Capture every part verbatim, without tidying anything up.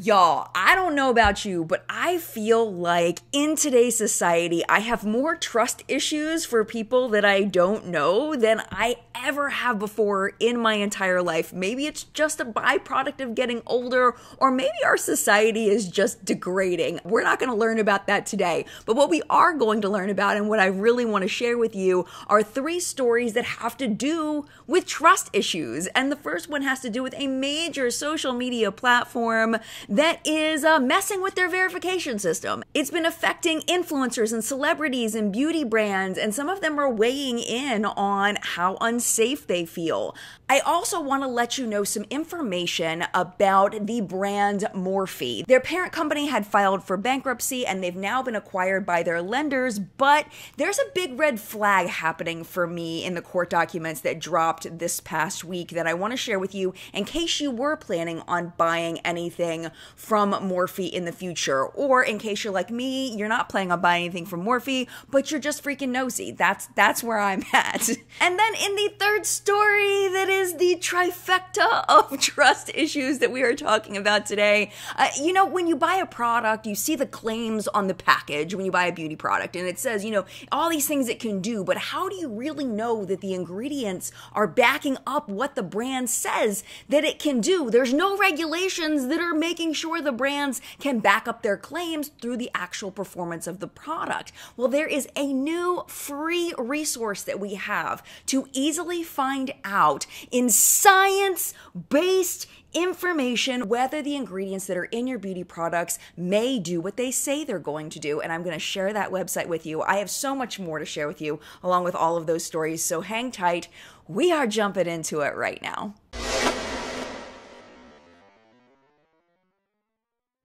Y'all, I don't know about you, but I feel like in today's society, I have more trust issues for people that I don't know than I ever have before in my entire life. Maybe it's just a byproduct of getting older, or maybe our society is just degrading. We're not going to learn about that today, but what we are going to learn about and what I really want to share with you are three stories that have to do with trust issues. And the first one has to do with a major social media platform that is uh, messing with their verification system. It's been affecting influencers and celebrities and beauty brands, and some of them are weighing in on how unsafe they feel. I also want to let you know some information about the brand Morphe. Their parent company had filed for bankruptcy and they've now been acquired by their lenders, but there's a big red flag happening for me in the court documents that dropped this past week that I want to share with you in case you were planning on buying anything from Morphe in the future, or in case you're like me, you're not planning on buying anything from Morphe, but you're just freaking nosy. That's that's where I'm at. And then in the third story, that is the trifecta of trust issues that we are talking about today. Uh, you know, when you buy a product, you see the claims on the package when you buy a beauty product, and it says, you know, all these things it can do, but how do you really know that the ingredients are backing up what the brand says that it can do? There's no regulations that are making sure the brands can back up their claims through the actual performance of the product. Well, there is a new free resource that we have to easily find out in science-based information whether the ingredients that are in your beauty products may do what they say they're going to do, and I'm going to share that website with you. I have so much more to share with you along with all of those stories, so hang tight. We are jumping into it right now.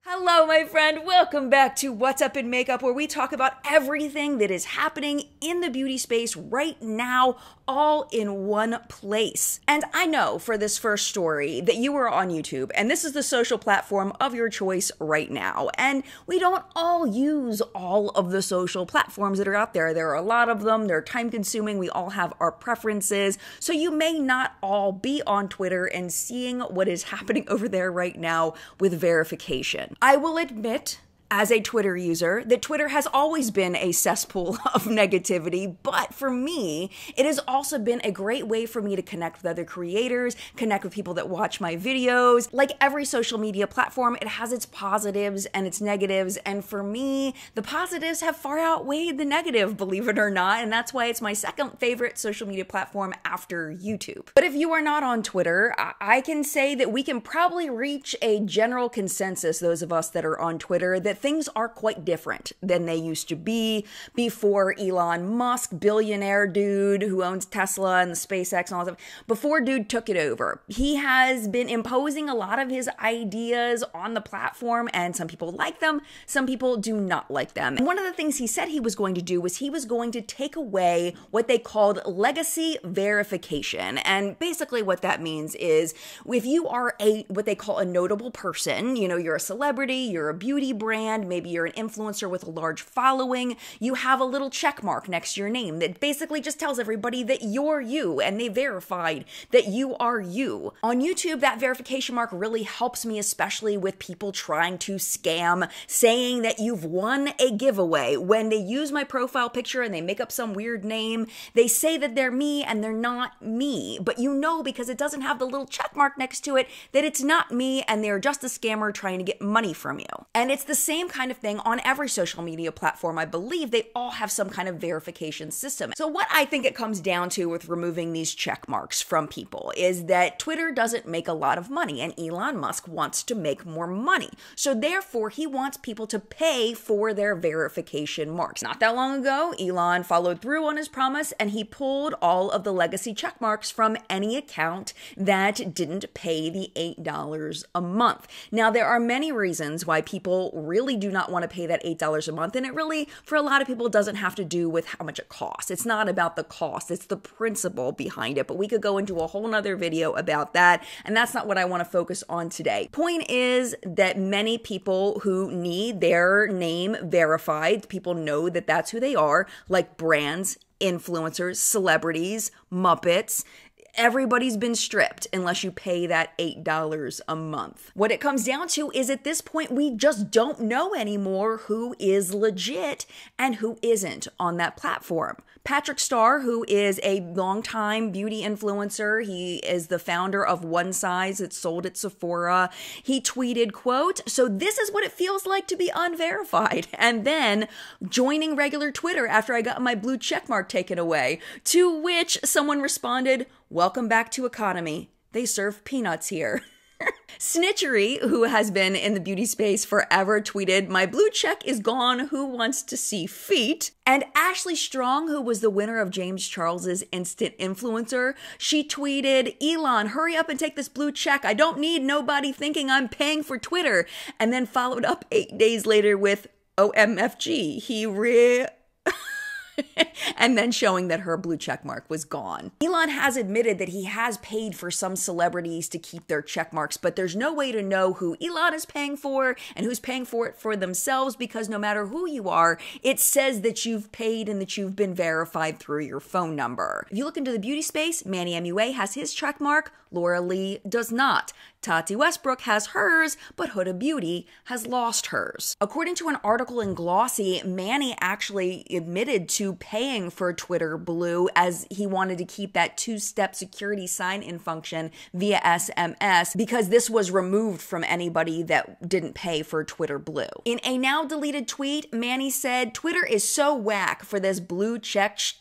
Hello, my friend. Welcome back to What's Up in Makeup, where we talk about everything that is happening in the beauty space right now, all in one place. And I know for this first story that you are on YouTube, and this is the social platform of your choice right now. And we don't all use all of the social platforms that are out there. There are a lot of them. They're time consuming. We all have our preferences. So you may not all be on Twitter and seeing what is happening over there right now with verification. I will admit, as a Twitter user, that Twitter has always been a cesspool of negativity, but for me, it has also been a great way for me to connect with other creators, connect with people that watch my videos. Like every social media platform, it has its positives and its negatives, and for me, the positives have far outweighed the negative, believe it or not, and that's why it's my second favorite social media platform after YouTube. But if you are not on Twitter, I, I can say that we can probably reach a general consensus, those of us that are on Twitter, that things are quite different than they used to be before Elon Musk, billionaire dude who owns Tesla and the SpaceX and all that, before dude took it over. He has been imposing a lot of his ideas on the platform, and some people like them, some people do not like them. And one of the things he said he was going to do was he was going to take away what they called legacy verification. And basically what that means is if you are a, what they call a notable person, you know, you're a celebrity, you're a beauty brand, maybe you're an influencer with a large following, you have a little check mark next to your name that basically just tells everybody that you're you and they verified that you are you. On YouTube, that verification mark really helps me, especially with people trying to scam, saying that you've won a giveaway. When they use my profile picture and they make up some weird name, they say that they're me and they're not me, but you know because it doesn't have the little check mark next to it that it's not me and they're just a scammer trying to get money from you. And it's the same Same kind of thing on every social media platform. I believe they all have some kind of verification system. So what I think it comes down to with removing these check marks from people is that Twitter doesn't make a lot of money and Elon Musk wants to make more money. So therefore he wants people to pay for their verification marks. Not that long ago, Elon followed through on his promise and he pulled all of the legacy check marks from any account that didn't pay the eight dollars a month. Now there are many reasons why people really really do not want to pay that eight dollars a month. And it really, for a lot of people, doesn't have to do with how much it costs. It's not about the cost. It's the principle behind it. But we could go into a whole nother video about that. And that's not what I want to focus on today. Point is that many people who need their name verified, people know that that's who they are, like brands, influencers, celebrities, Muppets, Everybody's been stripped unless you pay that eight dollars a month. What it comes down to is at this point, we just don't know anymore who is legit and who isn't on that platform. Patrick Starr, who is a longtime beauty influencer, he is the founder of One Size, it's sold at Sephora. He tweeted, quote, "So this is what it feels like to be unverified." And then joining regular Twitter after I got my blue check mark taken away, to which someone responded, "Welcome back to economy. They serve peanuts here." Snitchery, who has been in the beauty space forever, tweeted, "My blue check is gone. Who wants to see feet?" And Ashley Strong, who was the winner of James Charles's Instant Influencer, she tweeted, "Elon, hurry up and take this blue check. I don't need nobody thinking I'm paying for Twitter." And then followed up eight days later with, "O M F G, he re..." And then showing that her blue check mark was gone. Elon has admitted that he has paid for some celebrities to keep their check marks, but there's no way to know who Elon is paying for and who's paying for it for themselves, because no matter who you are, it says that you've paid and that you've been verified through your phone number. If you look into the beauty space, Manny M U A has his check mark, Laura Lee does not. Tati Westbrook has hers, but Huda Beauty has lost hers. According to an article in Glossy, Manny actually admitted to paying for Twitter Blue as he wanted to keep that two-step security sign-in function via S M S, because this was removed from anybody that didn't pay for Twitter Blue. In a now-deleted tweet, Manny said, "Twitter is so whack for this blue check sh-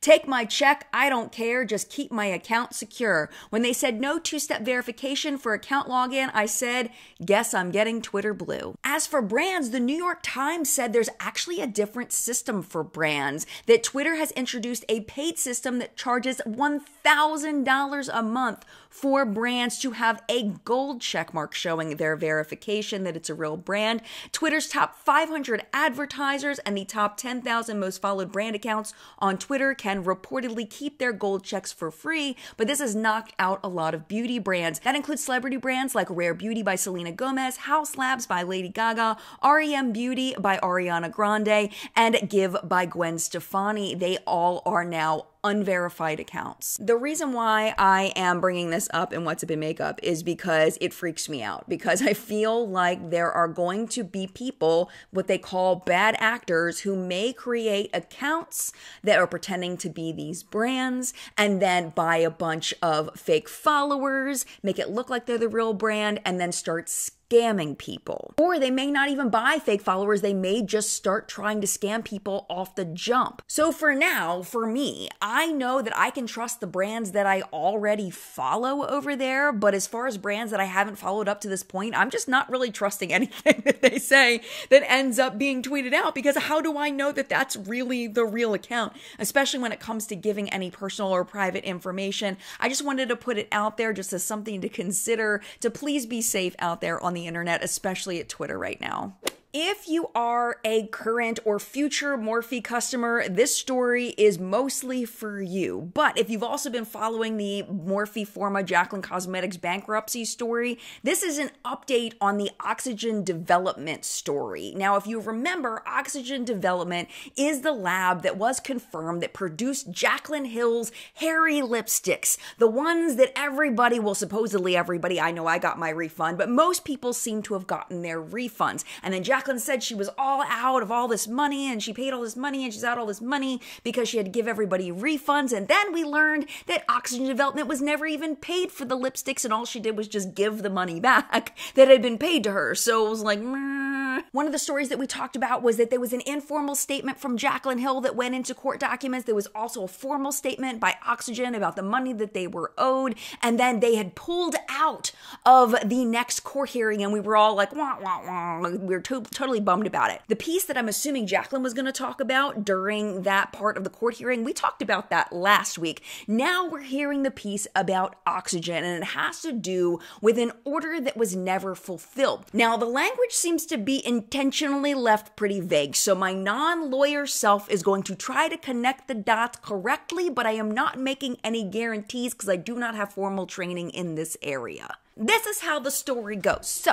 Take my check, I don't care, just keep my account secure. When they said no two-step verification for account login, I said, guess I'm getting Twitter Blue." As for brands, the New York Times said there's actually a different system for brands, that Twitter has introduced a paid system that charges one thousand dollars a month for brands to have a gold checkmark showing their verification that it's a real brand. Twitter's top five hundred advertisers and the top ten thousand most followed brand accounts on Twitter can reportedly keep their gold checks for free, but this has knocked out a lot of beauty brands. That includes celebrity brands like Rare Beauty by Selena Gomez, House Labs by Lady Gaga, R E M Beauty by Ariana Grande, and Give by Gwen Stefani. They all are now unverified accounts. The reason why I am bringing this up in What's Up in Makeup is because it freaks me out, because I feel like there are going to be people, what they call bad actors, who may create accounts that are pretending to be these brands and then buy a bunch of fake followers, make it look like they're the real brand, and then start scamming people. Or they may not even buy fake followers, they may just start trying to scam people off the jump. So for now, for me, I know that I can trust the brands that I already follow over there, but as far as brands that I haven't followed up to this point, I'm just not really trusting anything that they say that ends up being tweeted out, because how do I know that that's really the real account, especially when it comes to giving any personal or private information. I just wanted to put it out there just as something to consider, to please be safe out there on the internet, especially at Twitter right now. If you are a current or future Morphe customer, this story is mostly for you. But if you've also been following the Morphe Forma Jaclyn Cosmetics bankruptcy story, this is an update on the Oxygen Development story. Now, if you remember, Oxygen Development is the lab that was confirmed that produced Jaclyn Hill's hairy lipsticks, the ones that everybody, well, supposedly everybody, I know I got my refund, but most people seem to have gotten their refunds. And then Jaclyn Jaclyn said she was all out of all this money, and she paid all this money, and she's out all this money because she had to give everybody refunds. And then we learned that Oxygen Development was never even paid for the lipsticks, and all she did was just give the money back that had been paid to her. So it was like, meh. One of the stories that we talked about was that there was an informal statement from Jaclyn Hill that went into court documents. There was also a formal statement by Oxygen about the money that they were owed, and then they had pulled out of the next court hearing, and we were all like, wah, wah, wah. We were totally totally bummed about it. The piece that I'm assuming Jaclyn was going to talk about during that part of the court hearing, we talked about that last week. Now we're hearing the piece about Oxygen, and it has to do with an order that was never fulfilled. Now, the language seems to be intentionally left pretty vague, so my non-lawyer self is going to try to connect the dots correctly, but I am not making any guarantees because I do not have formal training in this area. This is how the story goes. So,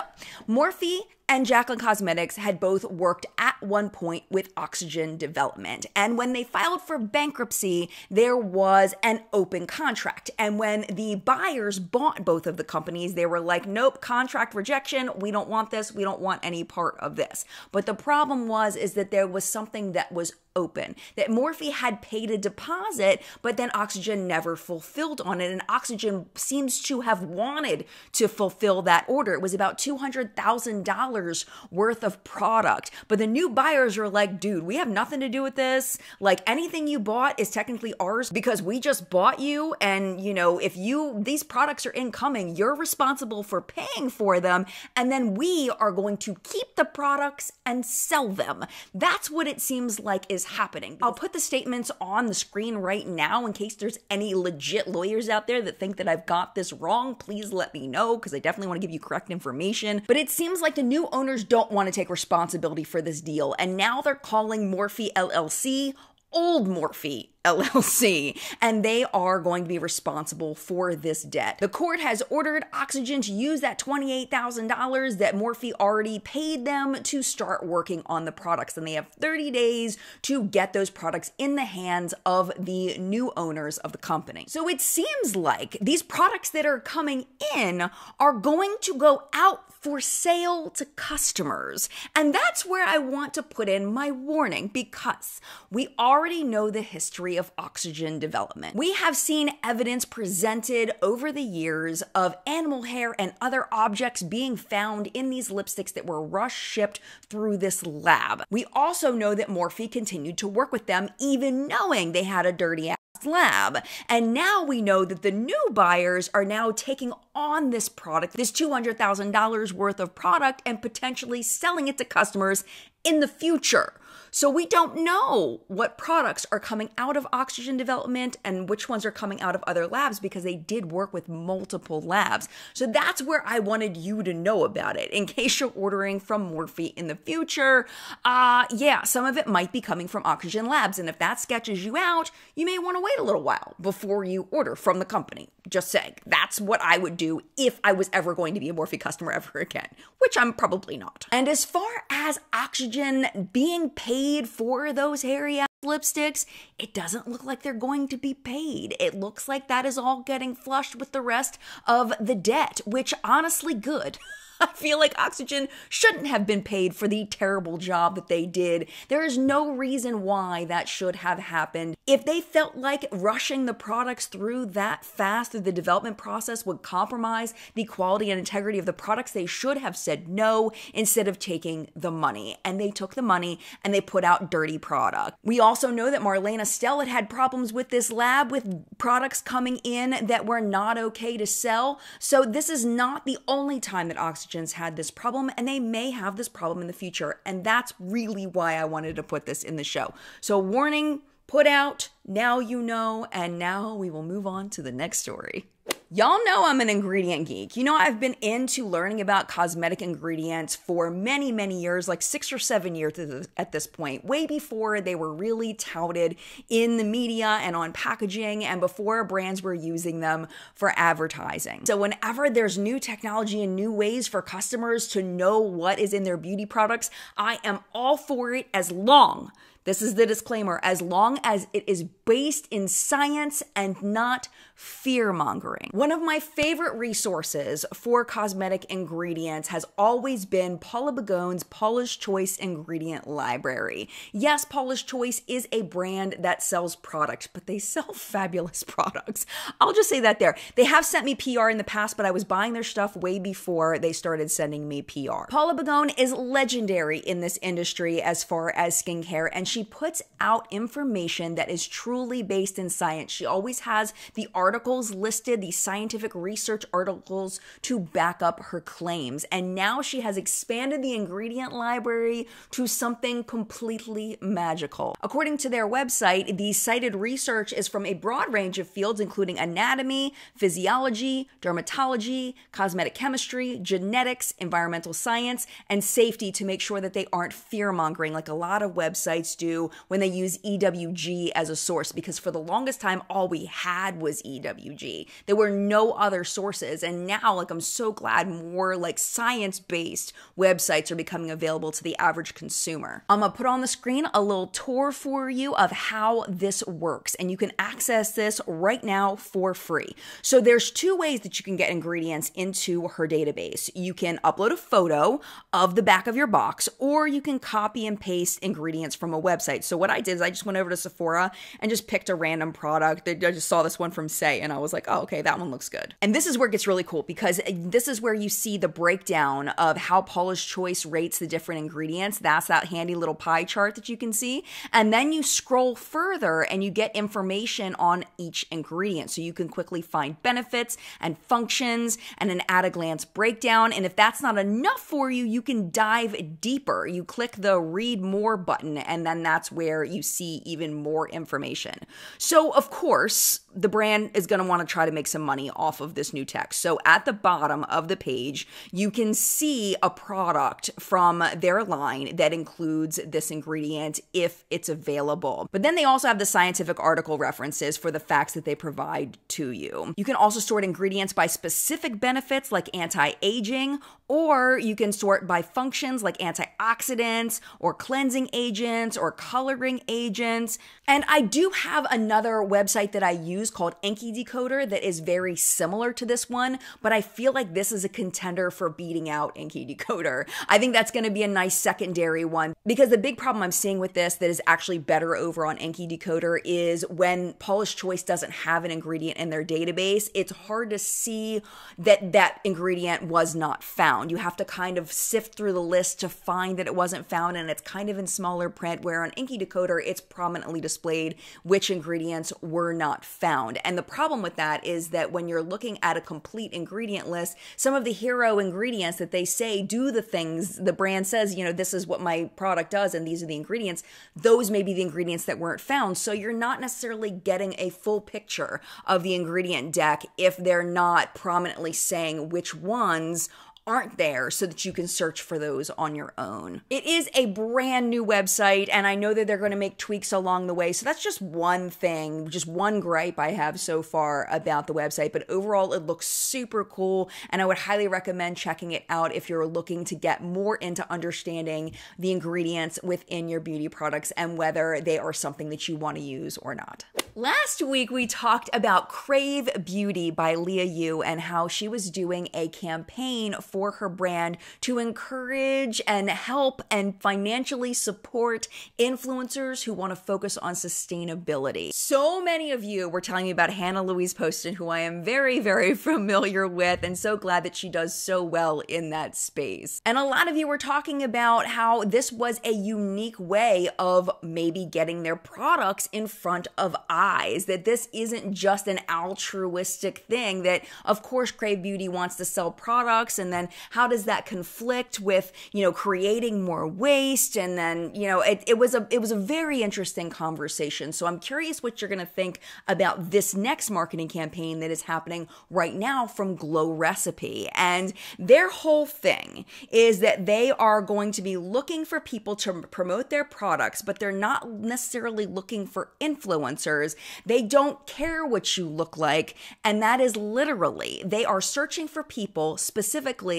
Morphe and Jaclyn Cosmetics had both worked at one point with Oxygen Development. And when they filed for bankruptcy, there was an open contract. And when the buyers bought both of the companies, they were like, nope, contract rejection. We don't want this. We don't want any part of this. But the problem was is that there was something that was open, that Morphe had paid a deposit, but then Oxygen never fulfilled on it. And Oxygen seems to have wanted to fulfill that order. It was about two hundred thousand dollars worth of product. But the new buyers are like, dude, we have nothing to do with this. Like, anything you bought is technically ours because we just bought you. And, you know, if you, these products are incoming, you're responsible for paying for them. And then we are going to keep the products and sell them. That's what it seems like is happening. I'll put the statements on the screen right now in case there's any legit lawyers out there that think that I've got this wrong. Please let me know, because I definitely want to give you correct information. But it seems like the new owners don't want to take responsibility for this deal, and now they're calling Morphe L L C Old Morphe L L C, and they are going to be responsible for this debt. The court has ordered Oxygen to use that twenty-eight thousand dollars that Morphe already paid them to start working on the products, and they have thirty days to get those products in the hands of the new owners of the company. So it seems like these products that are coming in are going to go out for sale to customers, and that's where I want to put in my warning, because we already know the history of Oxygen Development. We have seen evidence presented over the years of animal hair and other objects being found in these lipsticks that were rush shipped through this lab. We also know that Morphe continued to work with them even knowing they had a dirty ass lab. And now we know that the new buyers are now taking on this product, this two hundred thousand dollars worth of product, and potentially selling it to customers in the future. So we don't know what products are coming out of Oxygen Development and which ones are coming out of other labs, because they did work with multiple labs. So that's where I wanted you to know about it in case you're ordering from Morphe in the future. Uh, yeah, some of it might be coming from Oxygen Labs. And if that sketches you out, you may want to wait a little while before you order from the company. Just saying, that's what I would do if I was ever going to be a Morphe customer ever again, which I'm probably not. And as far as Oxygen being paid for those hairy ass lipsticks, it doesn't look like they're going to be paid. It looks like that is all getting flushed with the rest of the debt, which honestly, good. I feel like Oxygen shouldn't have been paid for the terrible job that they did. There is no reason why that should have happened. If they felt like rushing the products through that fast through the development process would compromise the quality and integrity of the products, they should have said no instead of taking the money. And they took the money and they put out dirty product. We also know that Marlena Stell had had problems with this lab with products coming in that were not okay to sell. So this is not the only time that Oxygen had this problem, and they may have this problem in the future. And that's really why I wanted to put this in the show. So warning put out, now you know, and now we will move on to the next story. Y'all know I'm an ingredient geek. You know, I've been into learning about cosmetic ingredients for many, many years, like six or seven years at this point, way before they were really touted in the media and on packaging and before brands were using them for advertising. So whenever there's new technology and new ways for customers to know what is in their beauty products, I am all for it as long, this is the disclaimer, as long as it is based in science and not fear-mongering. One of my favorite resources for cosmetic ingredients has always been Paula Begone's Paula's Choice Ingredient Library. Yes, Paula's Choice is a brand that sells products, but they sell fabulous products. I'll just say that there. They have sent me P R in the past, but I was buying their stuff way before they started sending me P R. Paula Begone is legendary in this industry as far as skincare, and she puts out information that is truly based in science. She always has the articles listed, the scientific research articles to back up her claims. And now she has expanded the ingredient library to something completely magical. According to their website, the cited research is from a broad range of fields, including anatomy, physiology, dermatology, cosmetic chemistry, genetics, environmental science, and safety, to make sure that they aren't fear-mongering like a lot of websites do when they use E W G as a source, because for the longest time, all we had was E W G. There were no other sources. And now, like, I'm so glad more like science-based websites are becoming available to the average consumer. I'm gonna put on the screen a little tour for you of how this works, and you can access this right now for free. So there's two ways that you can get ingredients into her database. You can upload a photo of the back of your box, or you can copy and paste ingredients from a website. So what I did is I just went over to Sephora and just picked a random product. I just saw this one from Say and I was like, oh, okay, that one looks good. And this is where it gets really cool, because this is where you see the breakdown of how Paula's Choice rates the different ingredients. That's that handy little pie chart that you can see. And then you scroll further and you get information on each ingredient. So you can quickly find benefits and functions and an at-a-glance breakdown. And if that's not enough for you, you can dive deeper. You click the read more button, and then that's where you see even more information. So of course, the brand is going to want to try to make some money off of this new text. So at the bottom of the page, you can see a product from their line that includes this ingredient if it's available. But then they also have the scientific article references for the facts that they provide to you. You can also sort ingredients by specific benefits like anti-aging, or you can sort by functions like antioxidants or cleansing agents or coloring agents. And I do have another website that I use called I N C I Decoder that is very similar to this one, but I feel like this is a contender for beating out I N C I Decoder. I think that's going to be a nice secondary one, because the big problem I'm seeing with this that is actually better over on I N C I Decoder is when Paula's Choice doesn't have an ingredient in their database, it's hard to see that that ingredient was not found. You have to kind of sift through the list to find that it wasn't found, and it's kind of in smaller print, where on I N C I Decoder, it's prominently displayed which ingredients were not found. And the problem with that is that when you're looking at a complete ingredient list, some of the hero ingredients that they say do the things the brand says, you know, this is what my product does and these are the ingredients, those may be the ingredients that weren't found. So you're not necessarily getting a full picture of the ingredient deck if they're not prominently saying which ones aren't there, so that you can search for those on your own. It is a brand new website, and I know that they're going to make tweaks along the way. So that's just one thing, just one gripe I have so far about the website. But overall, it looks super cool, and I would highly recommend checking it out if you're looking to get more into understanding the ingredients within your beauty products and whether they are something that you want to use or not. Last week, we talked about Crave Beauty by Leah Yu and how she was doing a campaign for her brand to encourage and help and financially support influencers who want to focus on sustainability. So many of you were telling me about Hannah Louise Poston, who I am very, very familiar with, and so glad that she does so well in that space. And a lot of you were talking about how this was a unique way of maybe getting their products in front of eyes, that this isn't just an altruistic thing, that of course Crave Beauty wants to sell products, and then And how does that conflict with, you know, creating more waste? And then, you know, it, it was a it was a very interesting conversation. So I'm curious what you're going to think about this next marketing campaign that is happening right now from Glow Recipe. And their whole thing is that they are going to be looking for people to promote their products, but they're not necessarily looking for influencers. They don't care what you look like. And that is literally, they are searching for people specifically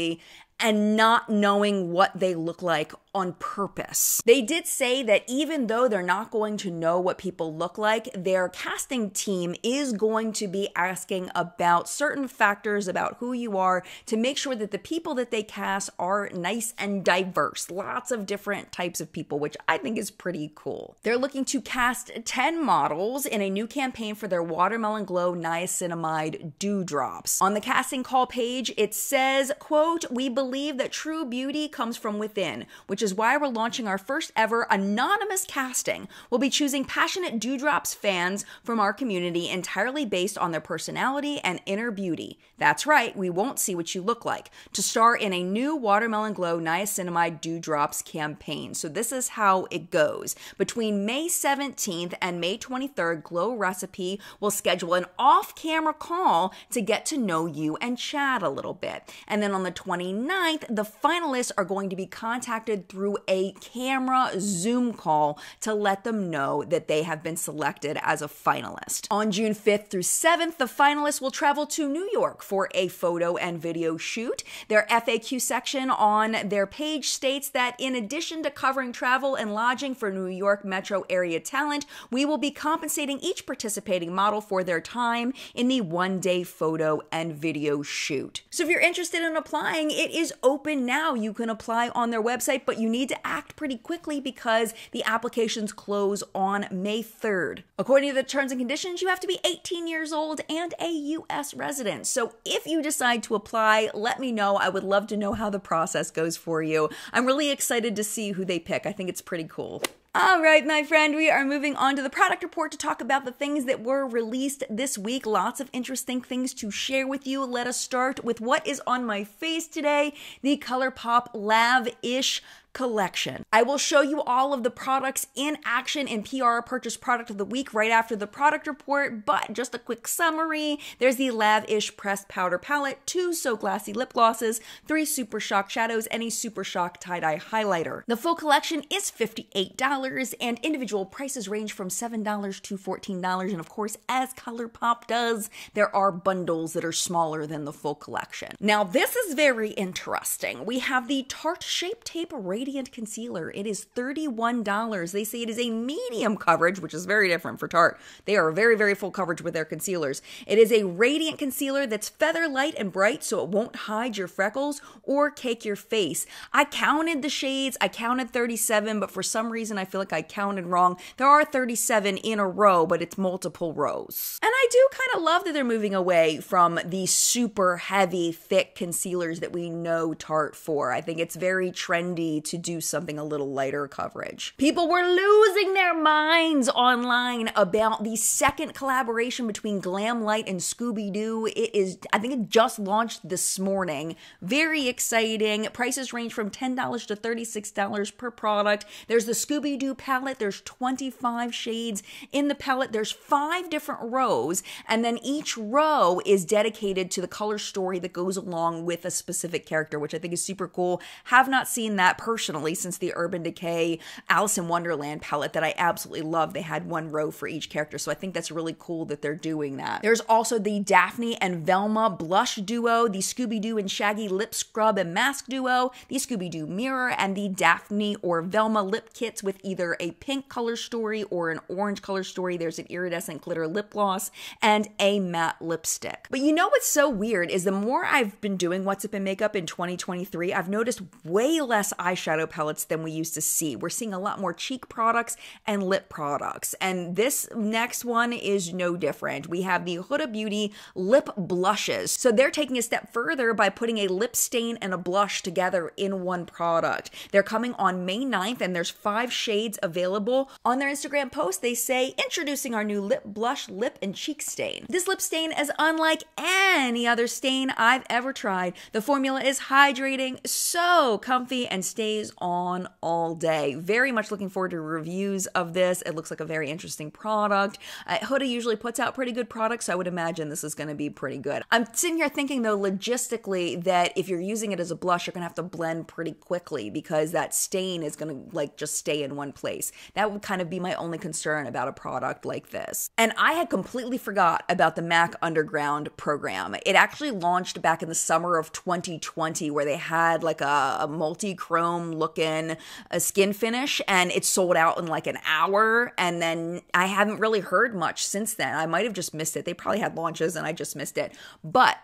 and not knowing what they look like on purpose. They did say that even though they're not going to know what people look like, their casting team is going to be asking about certain factors about who you are to make sure that the people that they cast are nice and diverse. Lots of different types of people, which I think is pretty cool. They're looking to cast ten models in a new campaign for their Watermelon Glow Niacinamide Dewdrops. On the casting call page, it says, quote, "We believe that true beauty comes from within, which is why we're launching our first ever anonymous casting. We'll be choosing passionate Dewdrops fans from our community entirely based on their personality and inner beauty. That's right, we won't see what you look like," to star in a new Watermelon Glow Niacinamide Dewdrops campaign. So this is how it goes. Between May seventeenth and May twenty-third, Glow Recipe will schedule an off-camera call to get to know you and chat a little bit. And then on the 29th, November ninth, the finalists are going to be contacted through a camera Zoom call to let them know that they have been selected as a finalist. On June fifth through seventh, the finalists will travel to New York for a photo and video shoot. Their F A Q section on their page states that in addition to covering travel and lodging for New York metro area talent, we will be compensating each participating model for their time in the one-day photo and video shoot. So if you're interested in applying, it is open now. You can apply on their website, but you need to act pretty quickly because the applications close on May third. According to the terms and conditions, you have to be eighteen years old and a U S resident. So if you decide to apply, let me know. I would love to know how the process goes for you. I'm really excited to see who they pick. I think it's pretty cool. All right, my friend, we are moving on to the product report to talk about the things that were released this week. Lots of interesting things to share with you. Let us start with what is on my face today, the ColourPop Lav-ish collection. I will show you all of the products in action in P R Purchase Product of the Week right after the product report, but just a quick summary. There's the Lav-ish Pressed Powder Palette, two So Glassy Lip Glosses, three Super Shock Shadows, and a Super Shock Tie-Dye Highlighter. The full collection is fifty-eight dollars, and individual prices range from seven dollars to fourteen dollars, and of course, as ColourPop does, there are bundles that are smaller than the full collection. Now, this is very interesting. We have the Tarte Shape Tape Radiant Radiant Concealer. It is thirty-one dollars. They say it is a medium coverage, which is very different for Tarte. They are very, very full coverage with their concealers. It is a radiant concealer that's feather light and bright, so it won't hide your freckles or cake your face. I counted the shades. I counted thirty-seven, but for some reason, I feel like I counted wrong. There are thirty-seven in a row, but it's multiple rows. And I do kind of love that they're moving away from the super heavy, thick concealers that we know Tarte for. I think it's very trendy to to do something a little lighter coverage. People were losing their minds online about the second collaboration between Glam Light and Scooby-Doo. It is, I think it just launched this morning. Very exciting. Prices range from ten dollars to thirty-six dollars per product. There's the Scooby-Doo palette. There's twenty-five shades in the palette. There's five different rows, and then each row is dedicated to the color story that goes along with a specific character, which I think is super cool. Have not seen that personally. Personally, since the Urban Decay Alice in Wonderland palette that I absolutely love. They had one row for each character, so I think that's really cool that they're doing that. There's also the Daphne and Velma blush duo, the Scooby-Doo and Shaggy lip scrub and mask duo, the Scooby-Doo mirror, and the Daphne or Velma lip kits with either a pink color story or an orange color story. There's an iridescent glitter lip gloss and a matte lipstick. But you know what's so weird is the more I've been doing What's Up in Makeup in twenty twenty-three, I've noticed way less eyeshadow shadow palettes than we used to see. We're seeing a lot more cheek products and lip products. And this next one is no different. We have the Huda Beauty lip blushes. So they're taking a step further by putting a lip stain and a blush together in one product. They're coming on May ninth, and there's five shades available. On their Instagram post, they say, "Introducing our new lip blush, lip and cheek stain. This lip stain is unlike any other stain I've ever tried. The formula is hydrating, so comfy, and stays on all day." Very much looking forward to reviews of this. It looks like a very interesting product. Uh, Huda usually puts out pretty good products, so I would imagine this is going to be pretty good. I'm sitting here thinking, though, logistically, that if you're using it as a blush, you're going to have to blend pretty quickly because that stain is going to, like, just stay in one place. That would kind of be my only concern about a product like this. And I had completely forgot about the MAC Underground program. It actually launched back in the summer of twenty twenty, where they had, like, a, a multi-chrome looking a skin finish, and it sold out in like an hour, and then I haven't really heard much since then. I might have just missed it. They probably had launches and I just missed it. But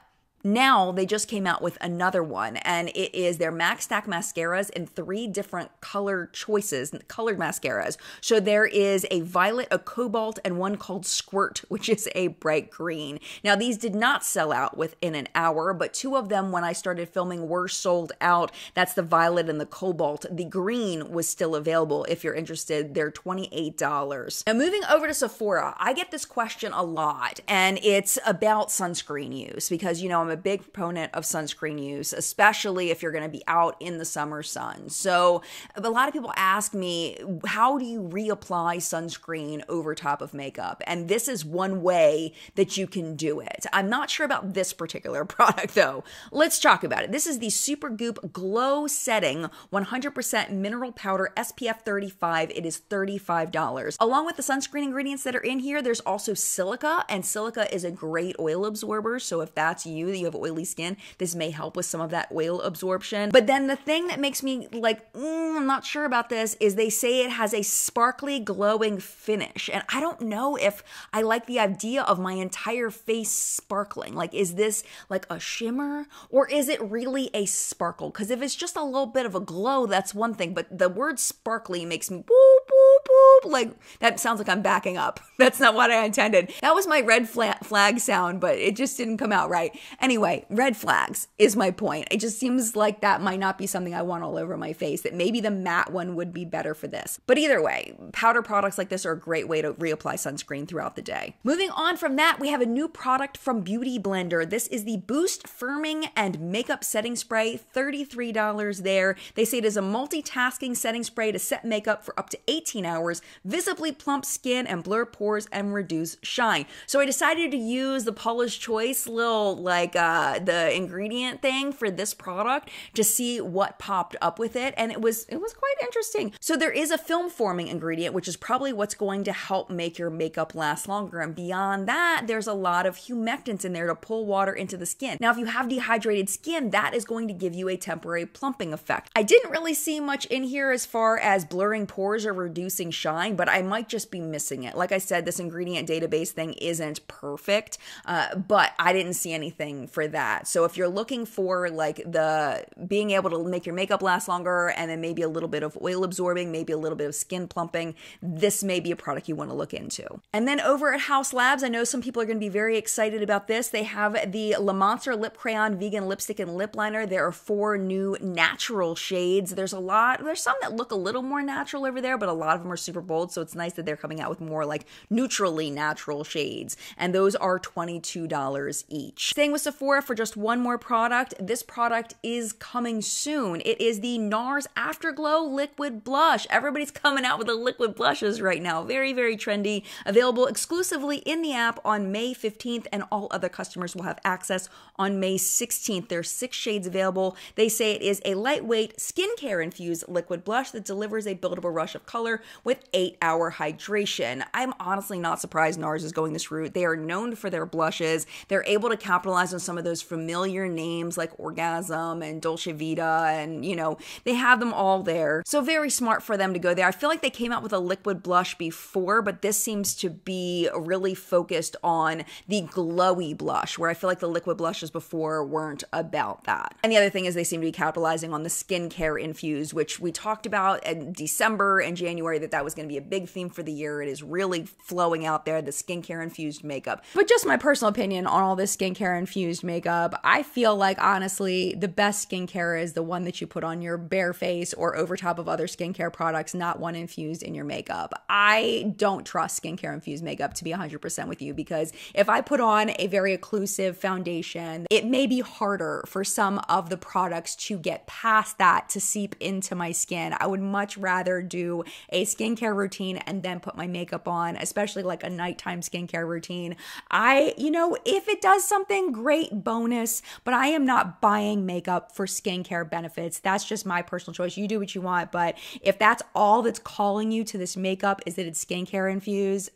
now they just came out with another one, and it is their MAC Stack Mascaras in three different color choices, colored mascaras. So there is a violet, a cobalt, and one called Squirt, which is a bright green. Now, these did not sell out within an hour, but two of them when I started filming were sold out. That's the violet and the cobalt. The green was still available if you're interested. They're twenty-eight dollars. Now, moving over to Sephora, I get this question a lot, and it's about sunscreen use because, you know, I'm I'm a big proponent of sunscreen use, especially if you're going to be out in the summer sun. So a lot of people ask me, how do you reapply sunscreen over top of makeup? And this is one way that you can do it. I'm not sure about this particular product though. Let's talk about it. This is the Super Goop Glow Setting one hundred percent Mineral Powder S P F thirty-five. It is thirty-five dollars. Along with the sunscreen ingredients that are in here, there's also silica, and silica is a great oil absorber. So if that's you, that you have oily skin, this may help with some of that oil absorption. But then the thing that makes me like, mm, I'm not sure about this is they say it has a sparkly, glowing finish. And I don't know if I like the idea of my entire face sparkling. Like, is this like a shimmer or is it really a sparkle? Because if it's just a little bit of a glow, that's one thing. But the word sparkly makes me boop, boop, boop. Like, that sounds like I'm backing up. That's not what I intended. That was my red flag sound, but it just didn't come out right. Anyway, red flags is my point. It just seems like that might not be something I want all over my face, that maybe the matte one would be better for this. But either way, powder products like this are a great way to reapply sunscreen throughout the day. Moving on from that, we have a new product from Beauty Blender. This is the Boost Firming and Makeup Setting Spray, thirty-three dollars there. They say it is a multitasking setting spray to set makeup for up to eighteen hours, visibly plump skin and blur pores and reduce shine. So I decided to use the Paula's Choice little like uh, the ingredient thing for this product to see what popped up with it, and it was it was quite interesting. So there is a film forming ingredient, which is probably what's going to help make your makeup last longer, and beyond that there's a lot of humectants in there to pull water into the skin. Now if you have dehydrated skin, that is going to give you a temporary plumping effect. I didn't really see much in here as far as blurring pores or reducing shine, but I might just be missing it. Like I said, this ingredient database thing isn't perfect, uh, but I didn't see anything for that. So if you're looking for like the being able to make your makeup last longer and then maybe a little bit of oil absorbing, maybe a little bit of skin plumping, this may be a product you want to look into. And then over at House Labs, I know some people are going to be very excited about this. They have the La Monster Lip Crayon Vegan Lipstick and Lip Liner. There are four new natural shades. There's a lot, there's some that look a little more natural over there, but a lot of them are super bold. So it's nice that they're coming out with more like neutrally natural shades. And those are twenty-two dollars each. Staying with Sephora for just one more product. This product is coming soon. It is the NARS Afterglow Liquid Blush. Everybody's coming out with the liquid blushes right now. Very, very trendy. Available exclusively in the app on May fifteenth, and all other customers will have access on May sixteenth. There's six shades available. They say it is a lightweight skincare infused liquid blush that delivers a buildable rush of color with eight hour hydration. I'm honestly not surprised NARS is going this route. They are known for their blushes. They're able to capitalize on some of those familiar names like Orgasm and Dolce Vita, and you know, they have them all there. So very smart for them to go there. I feel like they came out with a liquid blush before, but this seems to be really focused on the glowy blush, where I feel like the liquid blushes before weren't about that. And the other thing is they seem to be capitalizing on the skincare infused, which we talked about in December and January that that was going to be a big theme for the year. It is really flowing out there, the skincare infused makeup. But just my personal opinion on all this skincare infused makeup, I feel like honestly the best skincare is the one that you put on your bare face or over top of other skincare products, not one infused in your makeup. I don't trust skincare infused makeup, to be one hundred percent with you, because if I put on a very occlusive foundation, it may be harder for some of the products to get past that to seep into my skin. I would much rather do a skincare routine and then put my makeup on, especially like a nighttime skincare routine. I, you know, if it does something great, bonus, but I am not buying makeup for skincare benefits. That's just my personal choice. You do what you want, but if that's all that's calling you to this makeup is that it's skincare infused,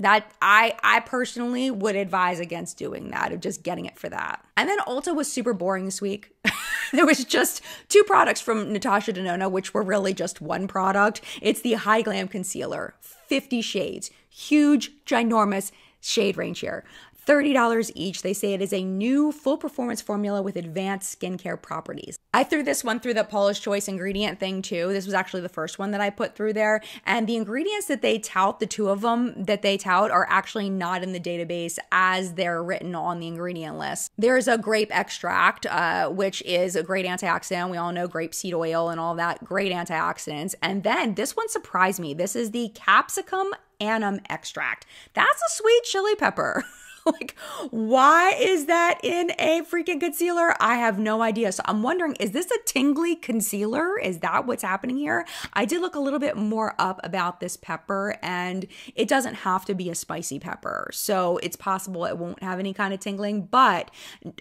that I I personally would advise against doing that, of just getting it for that. And then Ulta was super boring this week. There was just two products from Natasha Denona, which were really just one product. It's the High Glam Concealer, fifty shades, huge, ginormous shade range here. thirty dollars each. They say it is a new full performance formula with advanced skincare properties. I threw this one through the Paula's Choice ingredient thing too. This was actually the first one that I put through there. And the ingredients that they tout, the two of them that they tout, are actually not in the database as they're written on the ingredient list. There's a grape extract, uh, which is a great antioxidant. We all know grapeseed oil and all that, great antioxidants. And then this one surprised me. This is the capsicum annum extract. That's a sweet chili pepper. Like, why is that in a freaking concealer? I have no idea. So I'm wondering, is this a tingly concealer? Is that what's happening here? I did look a little bit more up about this pepper, and it doesn't have to be a spicy pepper. So it's possible it won't have any kind of tingling, but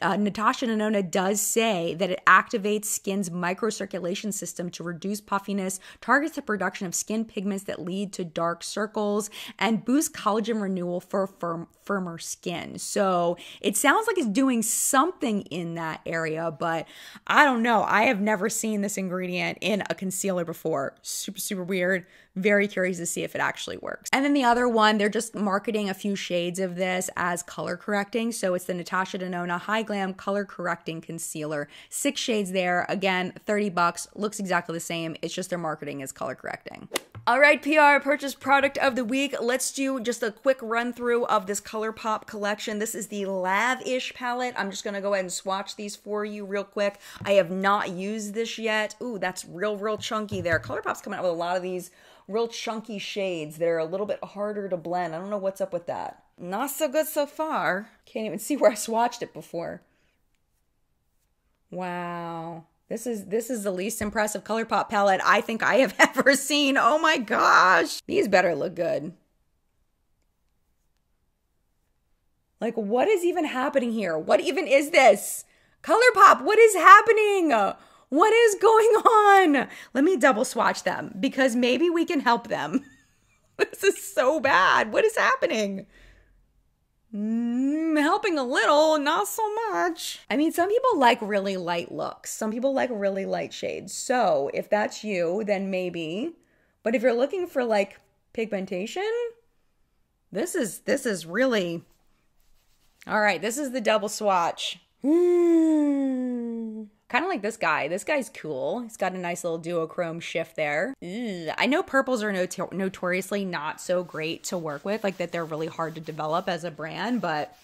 uh, Natasha Denona does say that it activates skin's microcirculation system to reduce puffiness, targets the production of skin pigments that lead to dark circles, and boosts collagen renewal for firm, firmer skin. So it sounds like it's doing something in that area, but I don't know. I have never seen this ingredient in a concealer before. Super, super weird. Very curious to see if it actually works. And then the other one, they're just marketing a few shades of this as color correcting. So it's the Natasha Denona High Glam Color Correcting Concealer. Six shades there. Again, thirty bucks. Looks exactly the same. It's just their marketing is color correcting. All right, P R purchase product of the week. Let's do just a quick run through of this ColourPop collection. This is the Lavish palette. I'm just gonna go ahead and swatch these for you real quick. I have not used this yet. Ooh, that's real, real chunky there. ColourPop's coming out with a lot of these real chunky shades that are a little bit harder to blend. I don't know what's up with that. Not so good so far. Can't even see where I swatched it before. Wow. This is this is the least impressive ColourPop palette I think I have ever seen. Oh my gosh. These better look good. Like, what is even happening here? What even is this? ColourPop, what is happening? What is going on? Let me double swatch them because maybe we can help them. This is so bad. What is happening? Mm, helping a little, not so much. I mean, some people like really light looks. Some people like really light shades. So if that's you, then maybe. But if you're looking for like pigmentation, this is, this is really, all right, this is the double swatch. Mm. Kind of like this guy. This guy's cool. He's got a nice little duochrome shift there. Ew. I know purples are not notoriously not so great to work with, like that they're really hard to develop as a brand, but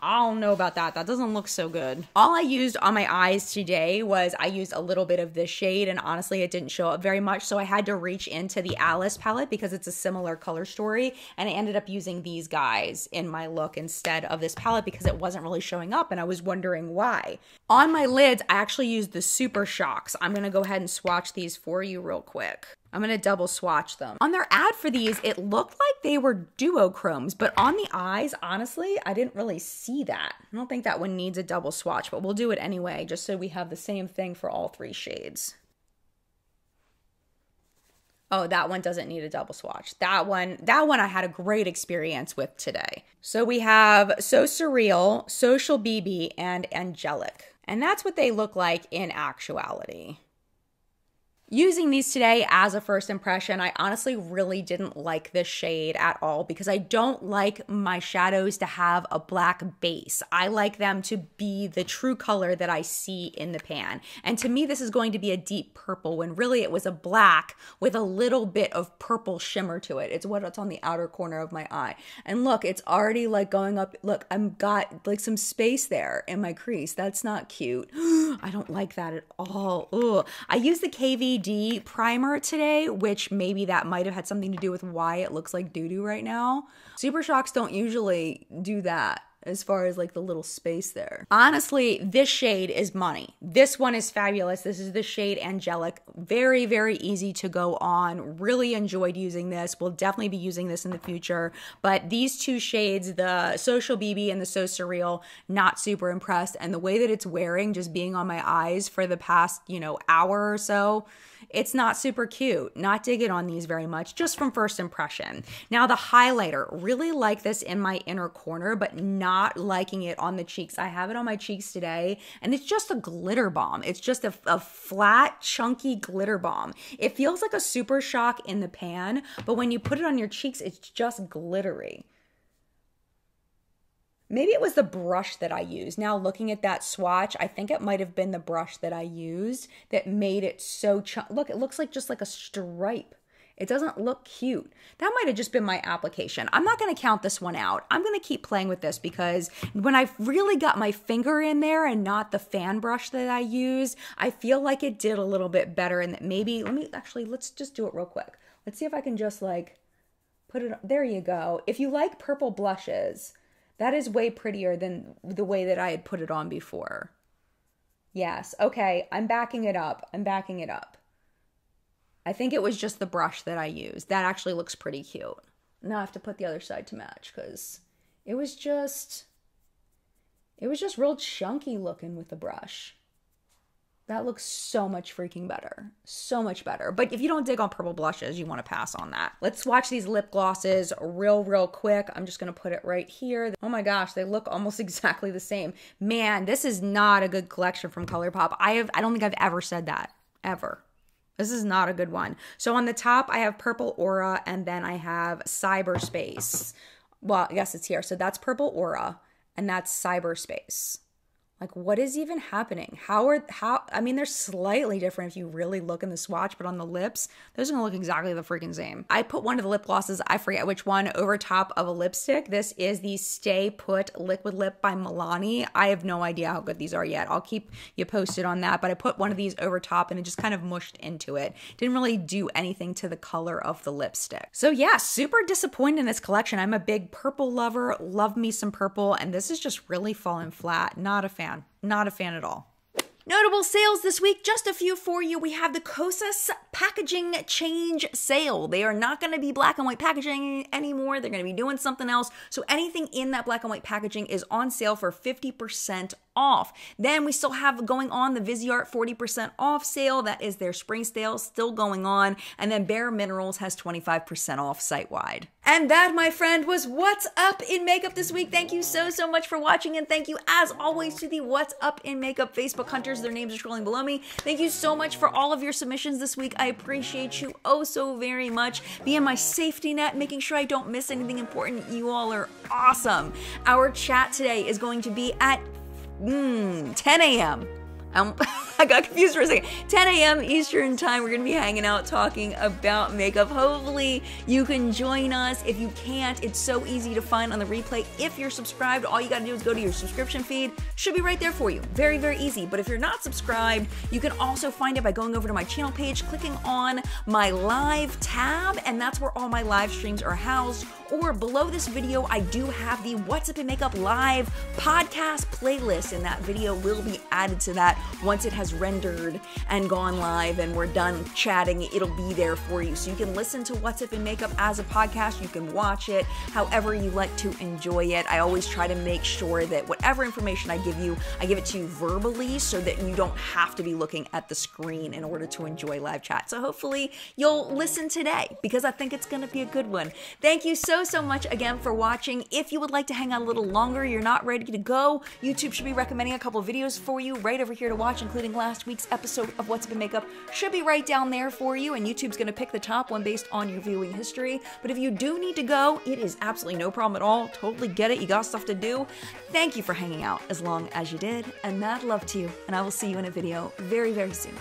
I don't know about that. That doesn't look so good. All I used on my eyes today was I used a little bit of this shade, and honestly, it didn't show up very much, so I had to reach into the Alice palette because it's a similar color story, and I ended up using these guys in my look instead of this palette because it wasn't really showing up, and I was wondering why. On my lids, I actually used the Super Shocks. I'm gonna go ahead and swatch these for you real quick. I'm gonna double swatch them. On their ad for these, it looked like they were duochromes, but on the eyes, honestly, I didn't really see that. I don't think that one needs a double swatch, but we'll do it anyway, just so we have the same thing for all three shades. Oh, that one doesn't need a double swatch. That one, that one I had a great experience with today. So we have So Surreal, Social B B, and Angelic. And that's what they look like in actuality. Using these today as a first impression, I honestly really didn't like this shade at all because I don't like my shadows to have a black base. I like them to be the true color that I see in the pan. And to me, this is going to be a deep purple when really it was a black with a little bit of purple shimmer to it. It's what's on the outer corner of my eye. And look, it's already like going up. Look, I've got like some space there in my crease. That's not cute. I don't like that at all. Ugh. I use the K V primer today, which maybe that might have had something to do with why it looks like doo-doo right now. Super Shocks don't usually do that as far as like the little space there. Honestly, this shade is money. This one is fabulous. This is the shade Angelic. Very, very easy to go on. Really enjoyed using this. We'll definitely be using this in the future. But these two shades, the Social B B and the So Surreal, not super impressed. And the way that it's wearing, just being on my eyes for the past, you know, hour or so, it's not super cute. Not digging on these very much, just from first impression. Now the highlighter, really like this in my inner corner, but not liking it on the cheeks. I have it on my cheeks today, and it's just a glitter bomb. It's just a, a flat, chunky glitter bomb. It feels like a Super Shock in the pan, but when you put it on your cheeks, it's just glittery. Maybe it was the brush that I used. Now looking at that swatch, I think it might have been the brush that I used that made it so chunky. Look, it looks like just like a stripe. It doesn't look cute. That might have just been my application. I'm not gonna count this one out. I'm gonna keep playing with this because when I really got my finger in there and not the fan brush that I used, I feel like it did a little bit better, and that maybe, let me actually, let's just do it real quick. Let's see if I can just like put it, there you go. If you like purple blushes, That is way prettier than the way that I had put it on before. Yes, okay, I'm backing it up. I'm backing it up. I think it was just the brush that I used. That actually looks pretty cute. Now I have to put the other side to match because it was just... It was just real chunky looking with the brush. That looks so much freaking better. So much better. But if you don't dig on purple blushes, you want to pass on that. Let's swatch these lip glosses real, real quick. I'm just going to put it right here. Oh my gosh, they look almost exactly the same. Man, this is not a good collection from ColourPop. I have, I don't think I've ever said that. Ever. This is not a good one. So on the top, I have Purple Aura, and then I have Cyberspace. Well, I guess it's here. So that's Purple Aura, and that's Cyberspace. Like, what is even happening? How are, how, I mean, they're slightly different if you really look in the swatch, but on the lips, those are gonna look exactly the freaking same. I put one of the lip glosses, I forget which one, over top of a lipstick. This is the Stay Put Liquid Lip by Milani. I have no idea how good these are yet. I'll keep you posted on that, but I put one of these over top and it just kind of mushed into it. Didn't really do anything to the color of the lipstick. So yeah, super disappointed in this collection. I'm a big purple lover, love me some purple, and this is just really falling flat. Not a fan. Not a fan at all. Notable sales this week, just a few for you. We have the Kosas packaging change sale. They are not going to be black and white packaging anymore. They're going to be doing something else. So anything in that black and white packaging is on sale for fifty percent off. Then we still have going on the Viseart forty percent off sale. That is their spring sale still going on. And then Bare Minerals has twenty-five percent off site-wide. And that, my friend, was What's Up in Makeup this week. Thank you so, so much for watching. And thank you, as always, to the What's Up in Makeup Facebook hunters. Their names are scrolling below me. Thank you so much for all of your submissions this week. I appreciate you oh so very much. Being my safety net, making sure I don't miss anything important. You all are awesome. Our chat today is going to be at Mm, ten A M Um, I got confused for a second. ten A M Eastern time, we're going to be hanging out talking about makeup. Hopefully you can join us. If you can't, it's so easy to find on the replay. If you're subscribed, all you got to do is go to your subscription feed. Should be right there for you. Very, very easy. But if you're not subscribed, you can also find it by going over to my channel page, clicking on my live tab, and that's where all my live streams are housed. Or below this video, I do have the What's Up in Makeup live podcast playlist, and that video will be added to that once it has rendered and gone live and we're done chatting. It'll be there for you. So you can listen to What's Up in Makeup as a podcast. You can watch it however you like to enjoy it. I always try to make sure that whatever information I give you, I give it to you verbally so that you don't have to be looking at the screen in order to enjoy live chat. So hopefully you'll listen today because I think it's going to be a good one. Thank you so so much again for watching. If you would like to hang out a little longer, you're not ready to go, YouTube should be recommending a couple videos for you right over here to watch, including last week's episode of What's Up in Makeup. Should be right down there for you, and YouTube's going to pick the top one based on your viewing history. But if you do need to go, it is absolutely no problem at all. Totally get it. You got stuff to do. Thank you for hanging out as long as you did, and mad love to you, and I will see you in a video very, very soon.